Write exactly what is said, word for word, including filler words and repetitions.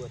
luôn.